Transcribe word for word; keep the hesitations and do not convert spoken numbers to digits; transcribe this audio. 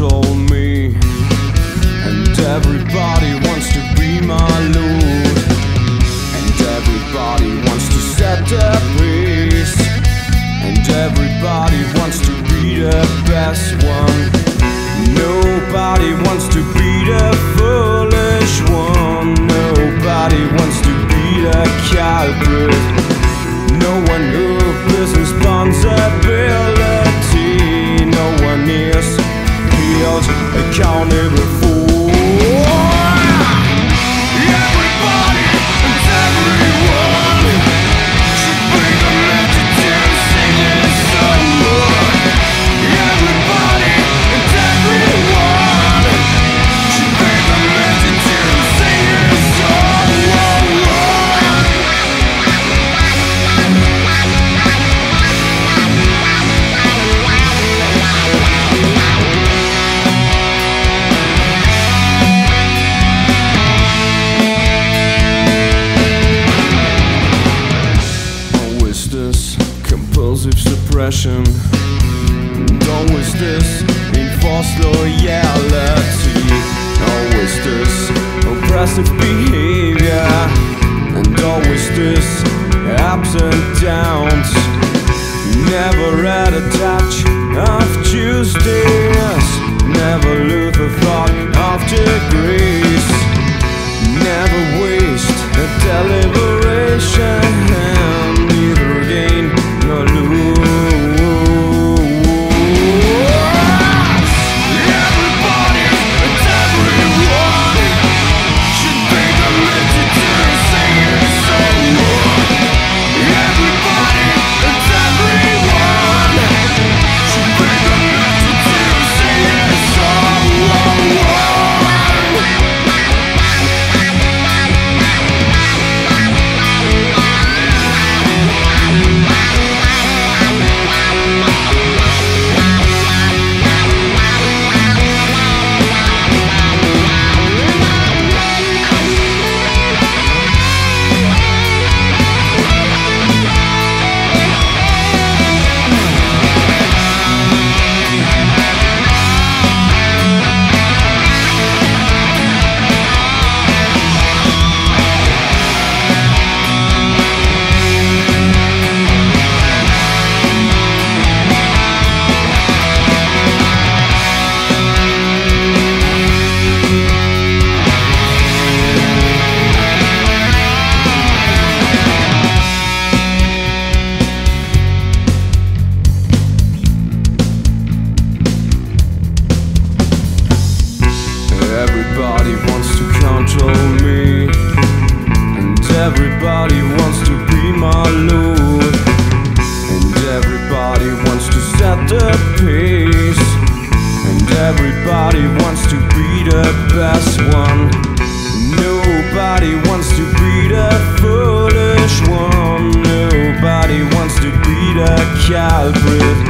control me, and everybody wants to be my lord, and everybody wants to set their pace, and everybody wants to be the best one. Nobody wants to be the foolish one. Nobody wants to be the coward. No one who is responsibility. No one is held accountable for. Suppression, and always this enforced loyalty, always this oppressive behavior, and always this ups and downs. Never at a touch of Tuesdays, never lose a thought of degrees, never waste a deliberation, neither gain nor lose. Everybody wants to control me, and everybody wants to be my lord, and everybody wants to set the pace, and everybody wants to be the best one. Nobody wants to be the foolish one. Nobody wants to be the culprit.